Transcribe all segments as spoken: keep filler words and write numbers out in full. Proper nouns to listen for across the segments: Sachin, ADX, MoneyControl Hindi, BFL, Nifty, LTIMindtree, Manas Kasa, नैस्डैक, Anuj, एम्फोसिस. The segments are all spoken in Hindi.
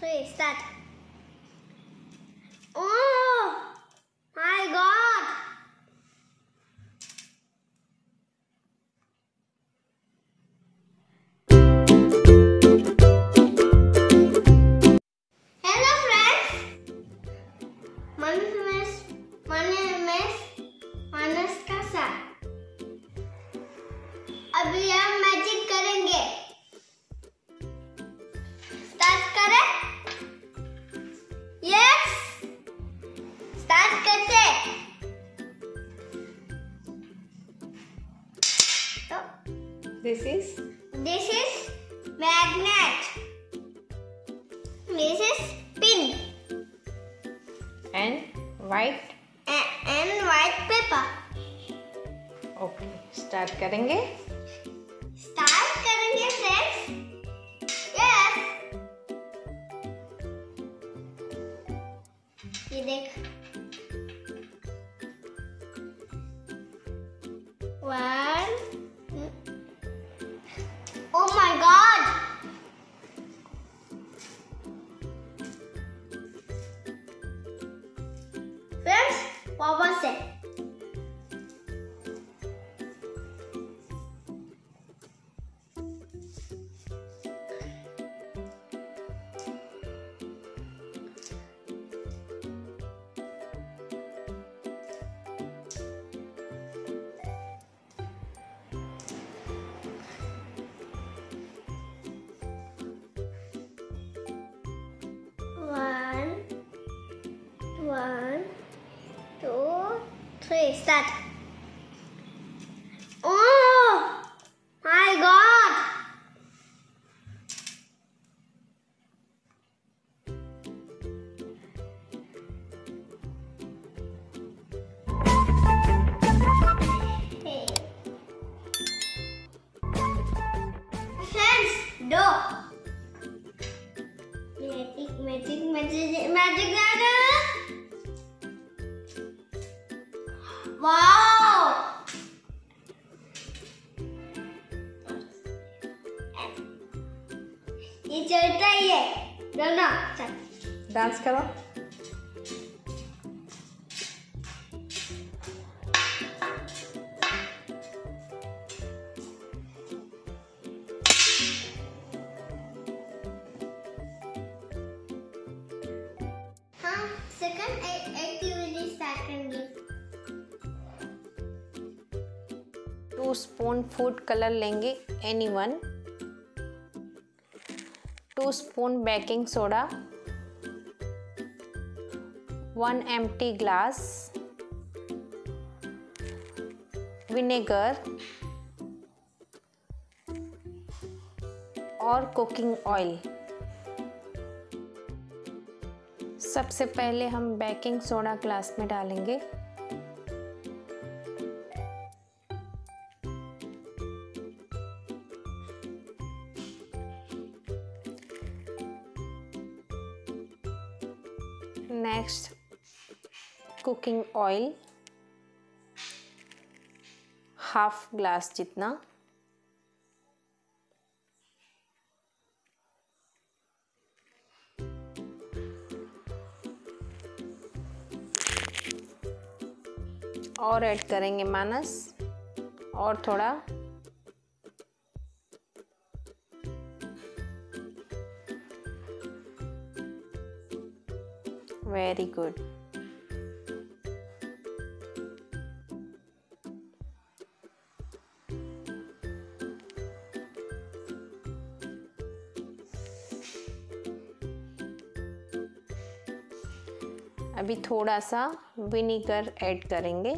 three, start. Oh my God! Hello friends! My name is, my name is Manas Kasa. Abhi hum magic karenge. This is this is magnet. This is pin and white and, and white paper. Okay, start karenge. Start karenge friends. Yes. Ye dekh. One. Oh my God! Friends, what was it? One, two, three, start. Oh my God! Hey. Friends, do. Magic, magic, magic, magic, magic. Wow! ये चलता ही है, दोनों चल। डांस करो। हाँ, सेकंड एक्टिविटी स्टार्ट करेंगे। टू स्पून फूड कलर लेंगे any one, two spoon baking soda, one empty glass, vinegar और कुकिंग ऑयल। सबसे पहले हम बेकिंग सोडा ग्लास में डालेंगे। Next, cooking oil, half glass jitna, और ऐड करेंगे मानस और थोड़ा very good. अभी थोड़ा सा विनेगर ऐड करेंगे।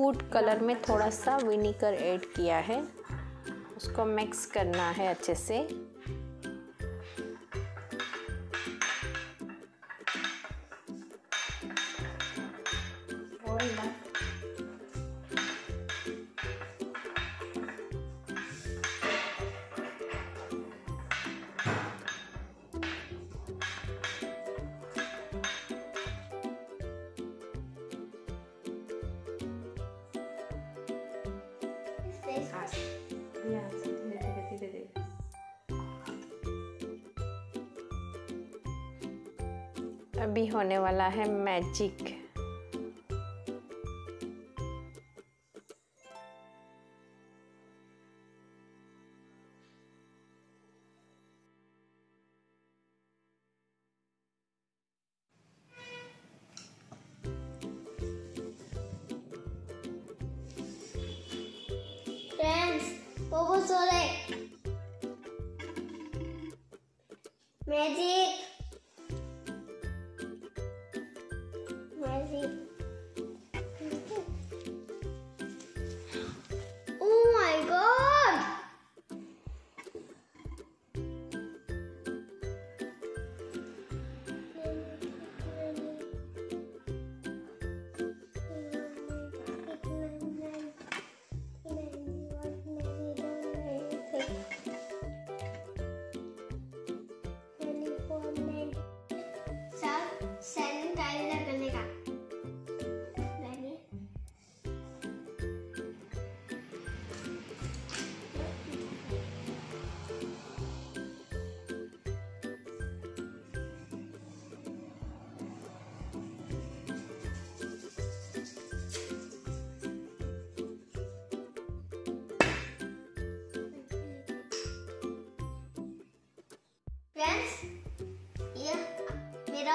फूड कलर में थोड़ा सा विनेगर ऐड किया है, उसको मिक्स करना है अच्छे से। अभी होने वाला है मैजिक। फ्रेंड्स, वो सो रहे। मैजिक फ्रेंड्स, ये मेरा